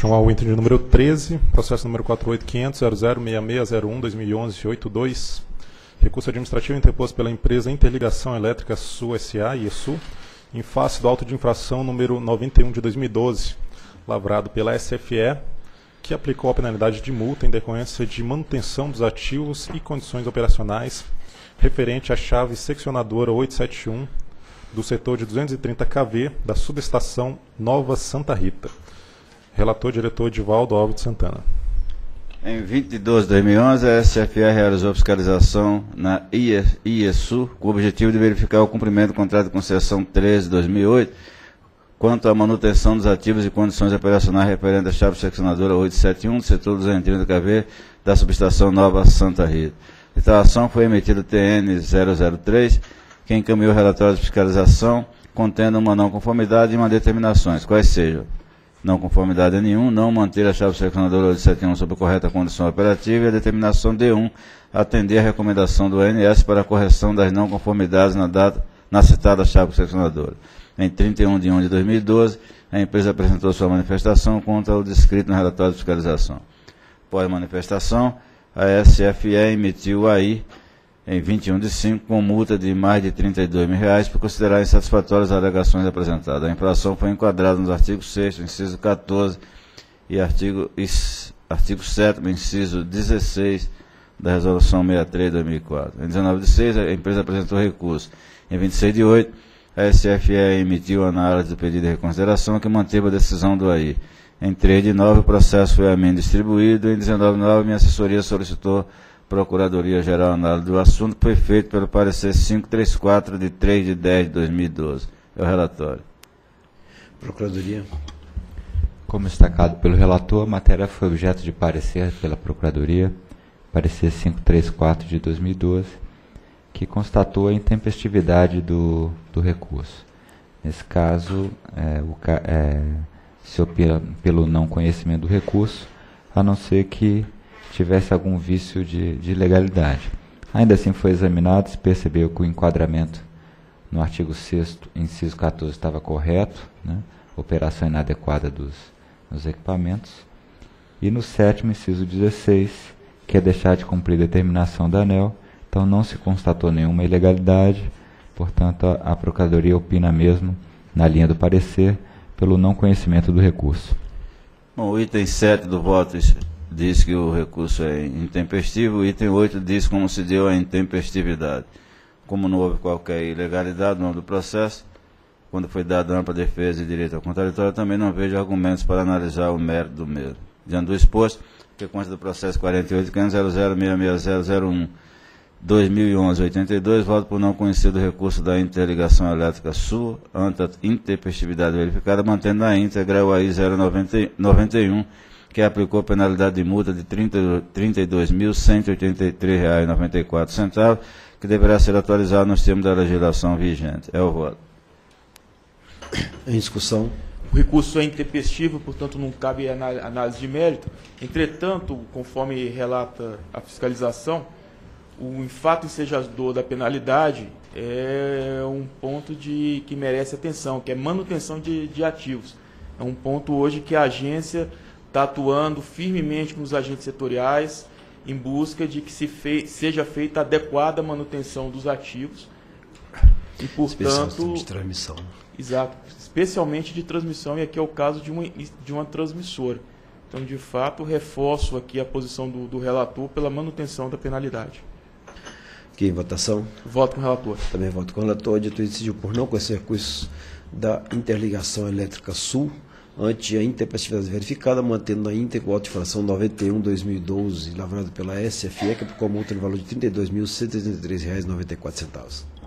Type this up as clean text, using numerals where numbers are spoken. Chamar o item de número 13, processo número 48.500.006601-2011-82, recurso administrativo interposto pela empresa Interligação Elétrica Sul S.A. e ESU, em face do auto de infração número 91 de 2012, lavrado pela SFE, que aplicou a penalidade de multa em decorrência de manutenção dos ativos e condições operacionais referente à chave seccionadora 871 do setor de 230 kV da subestação Nova Santa Rita. Relator, diretor Edvaldo Alves de Santana. Em 20 de 12 de 2011, a SFR realizou fiscalização na IESU com o objetivo de verificar o cumprimento do contrato de concessão 13 de 2008 quanto à manutenção dos ativos e condições operacionais referente à chave seccionadora 871 do setor 230 kV da subestação Nova Santa Rita. A ação foi emitida o TN 003, que encaminhou o relatório de fiscalização contendo uma não conformidade e uma determinações, quais sejam: não conformidade nenhum, não manter a chave seccionadora 871 sob correta condição operativa, e a determinação D1, atender a recomendação do ANS para a correção das não conformidades na citada chave seccionadora. Em 31 de 1 de 2012, a empresa apresentou sua manifestação contra o descrito no relatório de fiscalização. Após a manifestação, a SFE emitiu AI em 21 de 5, com multa de mais de R$ 32 mil reais, por considerar insatisfatórias as alegações apresentadas. A infração foi enquadrada nos artigos 6º, inciso 14 e artigo 7º, inciso 16 da Resolução 63/2004. Em 19 de 6, a empresa apresentou recurso. Em 26 de 8, a SFE emitiu análise do pedido de reconsideração, que manteve a decisão do AI. Em 3 de 9, o processo foi a mim distribuído. Em 19 de 9, minha assessoria solicitou Procuradoria-Geral análise do assunto, foi feito pelo parecer 534 de 3 de 10 de 2012. É o relatório. Procuradoria. Como destacado pelo relator, a matéria foi objeto de parecer pela Procuradoria, parecer 534 de 2012, que constatou a intempestividade do recurso. Nesse caso, se opina pelo não conhecimento do recurso, a não ser que tivesse algum vício de legalidade. Ainda assim foi examinado, se percebeu que o enquadramento no artigo 6º, inciso 14, estava correto, né? Operação inadequada dos equipamentos, e no 7º, inciso 16, que é deixar de cumprir determinação da ANEEL, então não se constatou nenhuma ilegalidade, portanto a Procuradoria opina mesmo na linha do parecer pelo não conhecimento do recurso. Bom, o item 7 do voto diz que o recurso é intempestivo. O item 8 diz como se deu a intempestividade. Como não houve qualquer ilegalidade no âmbito do processo, quando foi dado ampla defesa e direito ao contraditório, também não vejo argumentos para analisar o mérito do mesmo. Diante do exposto, que consta do processo 48.500.006601-2011-82, voto por não conhecer do recurso da Interligação Elétrica Sul, ante a intempestividade verificada, mantendo na íntegra o AI 091, que aplicou penalidade de multa de R$ 32.183,94, que deverá ser atualizado nos termos da legislação vigente. É o voto. Em discussão. O recurso é intempestivo, portanto não cabe análise de mérito. Entretanto, conforme relata a fiscalização, o fato ensejador da penalidade é um ponto que merece atenção, que é manutenção de ativos. É um ponto hoje que a agência está atuando firmemente com os agentes setoriais em busca de que seja feita a adequada manutenção dos ativos e, portanto, de transmissão. Exato, especialmente de transmissão, e aqui é o caso de uma transmissora. Então, de fato, reforço aqui a posição do relator pela manutenção da penalidade. Aqui em votação. Voto com o relator. Também voto com o relator. O diretor decidiu por não conhecer recurso da Interligação Elétrica Sul, ante a intempestividade verificada, mantendo na íntegra o auto de infração 91/2012, lavrado pela SFE, que aplicou a multa no valor de R$ 32.183,94.